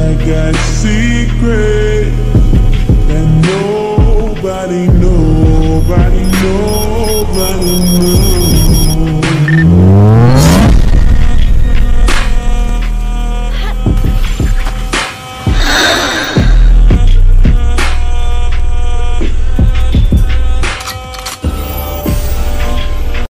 I got secrets that nobody knows.